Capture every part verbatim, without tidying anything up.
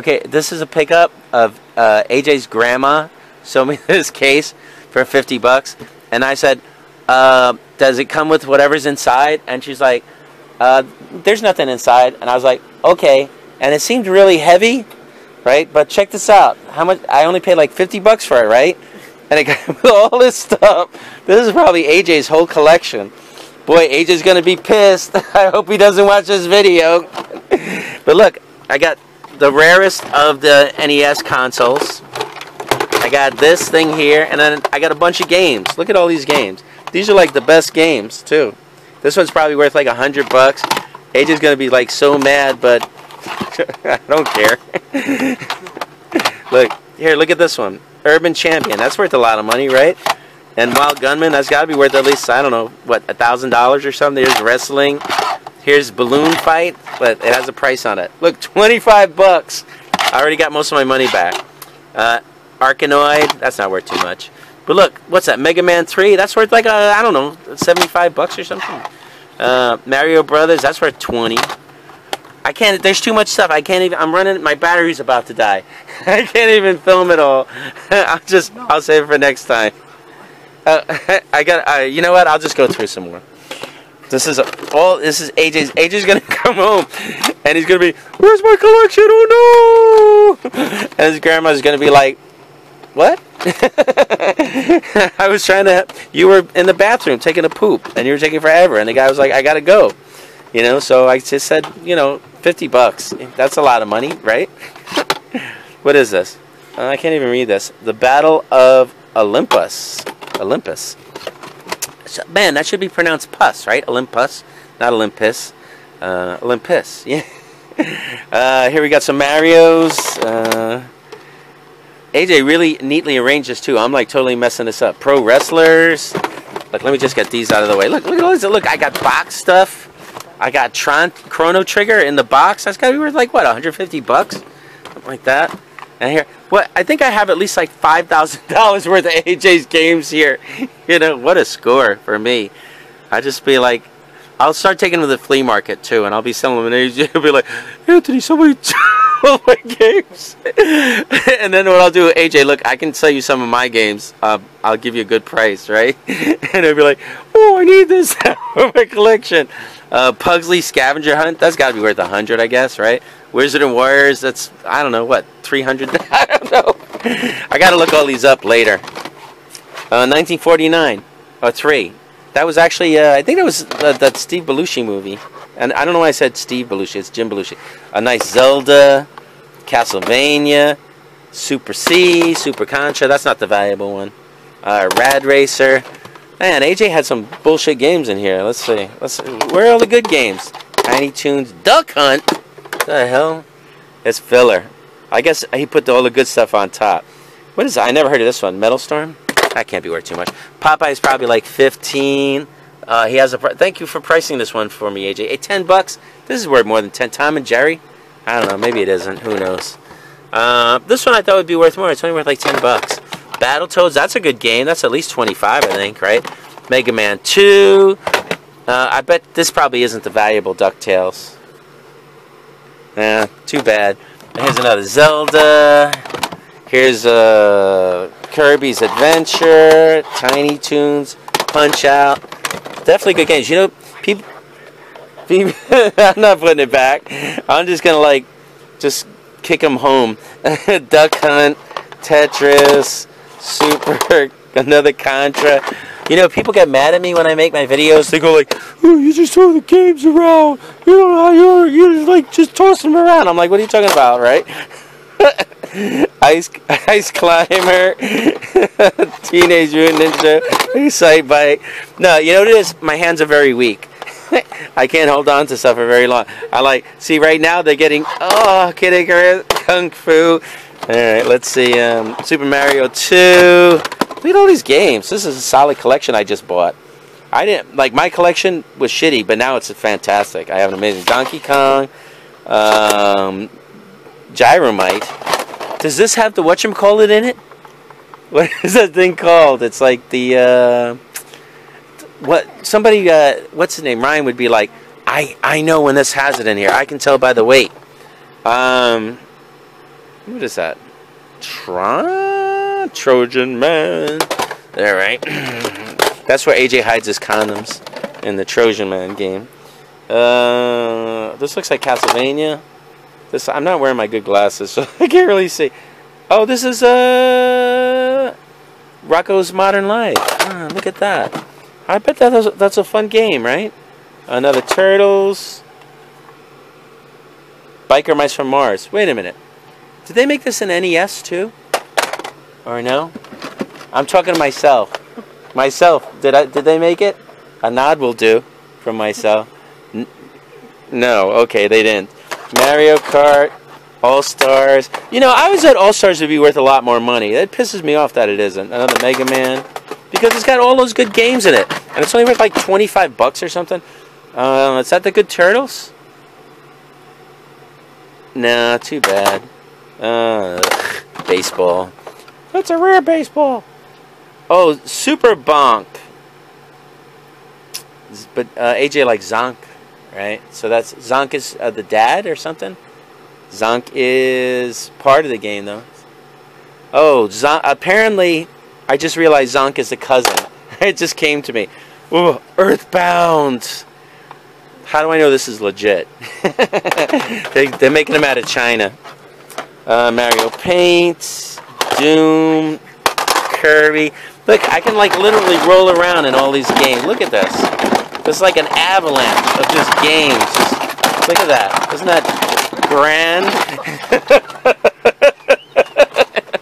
Okay, this is a pickup of uh, A J's grandma sold me this case for fifty bucks, and I said, uh, does it come with whatever's inside? And she's like, uh, there's nothing inside. And I was like, okay. And it seemed really heavy, right? But check this out. How much? I only paid like fifty bucks for it, right? And it came with all this stuff. This is probably A J's whole collection. Boy, A J's going to be pissed. I hope he doesn't watch this video. But look, I got the rarest of the N E S consoles. I got this thing here, and then I got a bunch of games. Look at all these games. These are like the best games, too. This one's probably worth like a hundred bucks. A J's going to be like so mad, but I don't care. Look, here, look at this one. Urban Champion. That's worth a lot of money, right? And Wild Gunman, that's got to be worth at least, I don't know, what, a thousand dollars or something? There's wrestling. Here's Balloon Fight, but it has a price on it. Look, twenty-five bucks. I already got most of my money back. Uh, Arkanoid, that's not worth too much. But look, what's that? Mega Man three, that's worth like, a, I don't know, seventy-five bucks or something. Uh, Mario Brothers, that's worth twenty. I can't, there's too much stuff. I can't even, I'm running, my battery's about to die. I can't even film it all. I'll just, I'll save it for next time. Uh, I got. Uh, you know what? I'll just go through some more. This is a, all. This is A J's. A J's gonna come home, and he's gonna be, "Where's my collection? Oh no!" And his grandma's gonna be like, "What? I was trying to. You were in the bathroom taking a poop, and you were taking forever." And the guy was like, "I gotta go." You know. So I just said, you know, fifty bucks. That's a lot of money, right? What is this? Uh, I can't even read this. The Battle of Olympus. Olympus. So, man, that should be pronounced pus, right? Olympus, not Olympus. Uh, Olympus, yeah. Uh, here we got some Marios. Uh, A J really neatly arranged this, too. I'm, like, totally messing this up. Pro Wrestlers. Look, let me just get these out of the way. Look, look at all these. Look, I got box stuff. I got Tron Chrono Trigger in the box. That's got to be worth, like, what, a hundred fifty bucks? Something like that. And here, what, I think I have at least like five thousand dollars worth of A J's games here. You know, what a score for me. I just be like, I'll start taking them to the flea market too, and I'll be selling them, and A J will be like, Anthony, somebody sold my games. And then what I'll do, A J, look, I can sell you some of my games. Uh, I'll give you a good price, right? And I'll be like, oh, I need this for my collection. Uh, Pugsley Scavenger Hunt, that's got to be worth a hundred, I guess, right? Wizard and Warriors, that's, I don't know, what, three hundred? I don't know. I got to look all these up later. Uh, nineteen forty-nine, or three. That was actually, uh, I think that was uh, that Steve Belushi movie. And I don't know why I said Steve Belushi, it's Jim Belushi. A nice Zelda, Castlevania, Super C, Super Contra, that's not the valuable one. Uh, Rad Racer. Man, A J had some bullshit games in here. Let's see. Let's see. Where are all the good games? Tiny Toons, Duck Hunt. What the hell? It's filler. I guess he put all the good stuff on top. What is that? I never heard of this one. Metal Storm? That can't be worth too much. Popeye's probably like fifteen. Uh, he has a. Thank you for pricing this one for me, A J. Hey, ten bucks. This is worth more than ten. Tom and Jerry? I don't know. Maybe it isn't. Who knows? Uh, this one I thought would be worth more. It's only worth like ten bucks. Battletoads, that's a good game. That's at least twenty-five, I think, right? Mega Man two. Uh, I bet this probably isn't the valuable DuckTales. Nah, too bad. Here's another Zelda. Here's uh, Kirby's Adventure. Tiny Toons. Punch-Out. Definitely good games. You know, people... people I'm not putting it back. I'm just going to, like, just kick them home. Duck Hunt. Tetris. Super, another Contra. You know, people get mad at me when I make my videos. They go like, oh, you just throw the games around. You don't know how you're, you're just like, just toss them around. I'm like, what are you talking about, right? Ice, Ice Climber, Teenage Mutant Ninja, Excite Bike. No, you know what it is? My hands are very weak. I can't hold on to stuff for very long. I like, see right now they're getting, oh, Kid Icarus, Kung Fu. Alright, let's see, um, Super Mario two, look at all these games. This is a solid collection I just bought. I didn't, like, my collection was shitty, but now it's fantastic. I have an amazing Donkey Kong, um, Gyromite. Does this have the whatchamacallit in it? What is that thing called? It's like the, uh, what, somebody, uh, what's his name, Ryan would be like, I, I know when this has it in here. I can tell by the weight. Um... What is that? Tron? Trojan Man. There, right? That's where A J hides his condoms in the Trojan Man game. Uh, this looks like Castlevania. This I'm not wearing my good glasses, so I can't really see. Oh, this is uh, Rocco's Modern Life. Ah, look at that. I bet that's a, that's a fun game, right? Another Turtles. Biker Mice from Mars. Wait a minute. Did they make this in N E S too? Or no? I'm talking to myself. Myself. Did I? Did they make it? A nod will do from myself. N no. Okay, they didn't. Mario Kart, All Stars. You know, I always thought All Stars would be worth a lot more money. It pisses me off that it isn't. Another Mega Man, because it's got all those good games in it, and it's only worth like twenty-five bucks or something. Uh, is that the good Turtles? Nah, too bad. Uh, baseball. That's a rare baseball. Oh, Super Bonk. But uh, A J likes Zonk, right? So that's Zonk is uh, the dad or something. Zonk is part of the game though. Oh, Zonk, apparently, I just realized Zonk is a cousin. It just came to me. Ooh, Earthbound. How do I know this is legit? they, they're making them out of China. Uh, Mario Paint, Doom, Kirby. Look, I can like literally roll around in all these games. Look at this. It's like an avalanche of just games. Just, look at that. Isn't that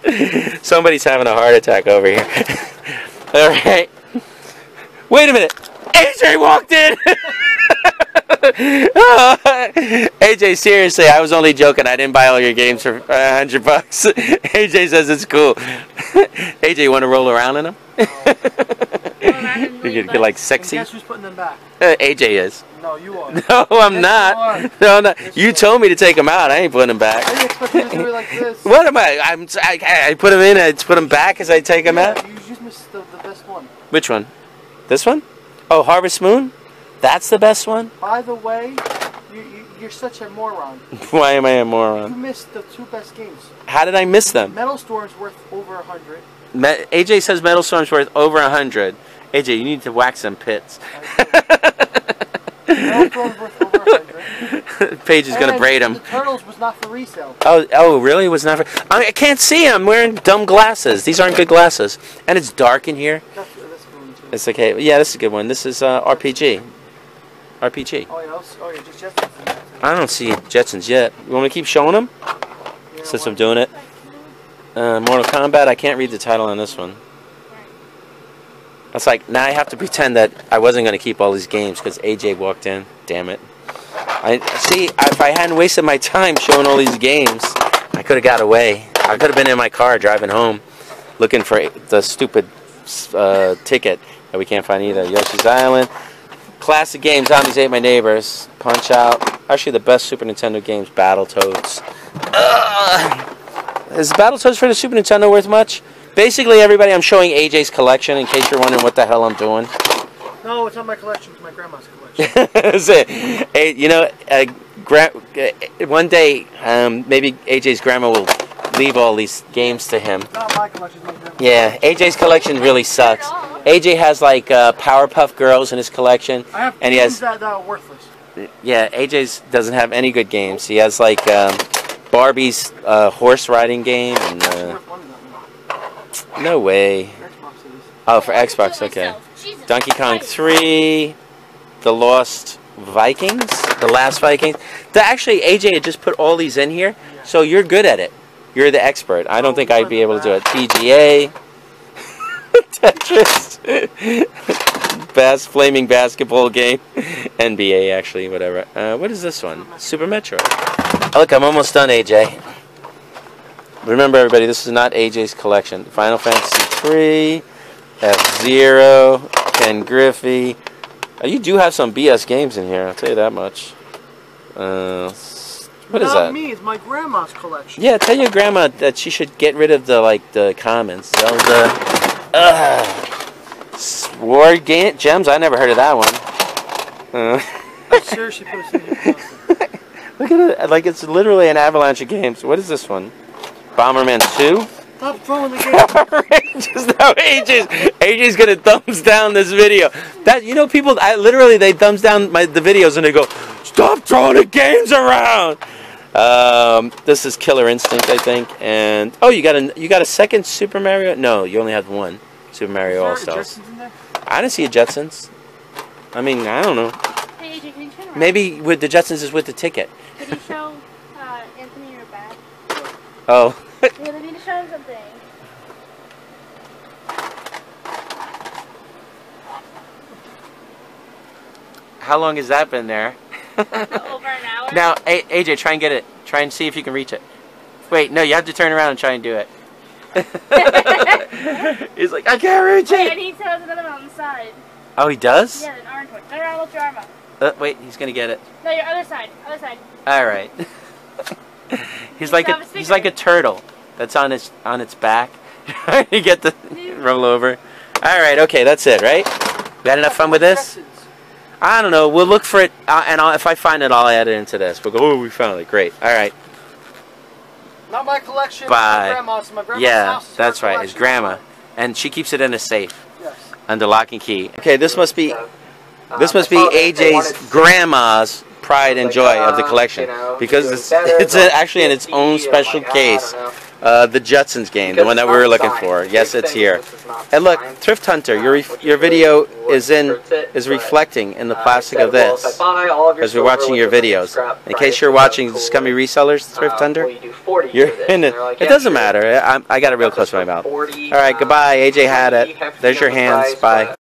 grand? Somebody's having a heart attack over here. All right. Wait a minute. A J walked in. A J, seriously, I was only joking. I didn't buy all your games for a hundred bucks. A J says it's cool. A J, you want to roll around in them? You could get like sexy. Guess who's putting them back? Uh, A J is. No, you are. No, I'm yes, not. You no, I'm not. Yes, you, you told me to take them out. I ain't putting them back. Are you expecting to do it like this? What am I? I'm. I, I put them in. I put them back as I take them yeah, out. You just missed the, the best one. Which one? This one? Oh, Harvest Moon. That's the best one? By the way, you, you, you're such a moron. Why am I a moron? You missed the two best games. How did I miss them? Metal Storm's worth over a hundred. Me A J says Metal Storm's worth over a hundred. A J, you need to wax some pits. Metal Storm's worth over a hundred. Paige is going to braid them. The Turtles was not for resale. Oh, oh really? It was not for... I, mean, I can't see. I'm wearing dumb glasses. These aren't good glasses. And it's dark in here. That's, that's cool, too. It's okay. Yeah, this is a good one. This is uh, R P G. R P G. Oh, yeah, was, oh, yeah, just Jetsons. I don't see Jetsons yet. You want me to keep showing them? Yeah, since I'm doing it. Uh, Mortal Kombat, I can't read the title on this one. It's like, now I have to pretend that I wasn't going to keep all these games because A J walked in. Damn it. I see, if I hadn't wasted my time showing all these games, I could have got away. I could have been in my car driving home looking for the stupid uh, ticket that we can't find either. Yoshi's Island. Classic games, Zombies Ate My Neighbors, Punch Out. Actually, the best Super Nintendo games, Battletoads. Ugh. Is Battletoads for the Super Nintendo worth much? Basically, everybody, I'm showing A J's collection in case you're wondering what the hell I'm doing. No, it's not my collection, it's my grandma's collection. That's it. Hey, you know, uh, gra uh, one day, um, maybe A J's grandma will leave all these games to him. It's not my collection, it's my grandma's. Yeah, A J's collection really sucks. A J has like uh, Powerpuff Girls in his collection. I have and he has that, that are worthless. Yeah, A J's doesn't have any good games. He has like um, Barbie's uh, horse riding game. And, uh, no way. Oh, for Xbox, okay. Donkey Kong three, The Lost Vikings, The Last Vikings. The, actually, A J had just put all these in here, so you're good at it. You're the expert. I don't think I'd be able to do it. P G A. Tetris, Bass Flaming Basketball Game, N B A actually, whatever. Uh, what is this one? Super Metroid. Oh, look, I'm almost done, A J. Remember, everybody, this is not A J's collection. Final Fantasy three, F-Zero, Ken Griffey. Oh, you do have some B S games in here, I'll tell you that much. Uh, what is that? Not me, it's my grandma's collection. Yeah, tell your grandma that she should get rid of the, like, the comments. Zelda... Ugh. War Gant Gems? I never heard of that one. Uh. I'm sure she put a look at it. Like, it's literally an avalanche of games. What is this one? Bomberman two. Stop throwing the game. Just now, A J's, A J's gonna thumbs down this video. That you know, people, I literally they thumbs down my the videos and they go, stop throwing the games around. Um, this is Killer Instinct, I think. And oh, you got a you got a second Super Mario? No, you only have one Super Mario All Stars. I didn't see a Jetsons. I mean, I don't know. Hey, A J, can you turn around? Maybe with the Jetsons is with the ticket. Could you show uh, Anthony your bag? Oh. We're gonna need to show him something. How long has that been there? Over an hour. Now, a AJ, try and get it. Try and see if you can reach it. Wait, no, you have to turn around and try and do it. He's like, I can't reach wait, it. And he throws another one on the side. Oh, he does? Yeah, an orange one. Turn around, lift your arm up. Uh, wait, he's gonna get it. No, your other side. Other side. All right. He's like a, he's like a turtle. That's on its on its back. You get the roll over. All right, okay, that's it, right? We had enough fun with this. I don't know. We'll look for it, uh, and I'll, if I find it, I'll add it into this. We'll go. Oh, we found it. Great. All right. Not my collection. Bye. My grandma's. My grandma's yeah, house is that's her right. Collection. It's grandma, and she keeps it in a safe yes. under lock and key. Okay, this must be this must be A J's grandma's pride and joy of the collection, because it's, it's actually in its own special case. Uh, the Jetsons game, the one that we were looking for. Yes, it's here. And look, Thrift Hunter, your your video is in is reflecting in the plastic of this as we're watching your videos. In case you're watching Scummy Resellers, Thrift Hunter, you're in it. It doesn't matter. I, I got it real close to my mouth. All right, goodbye. A J had it. There's your hands. Bye.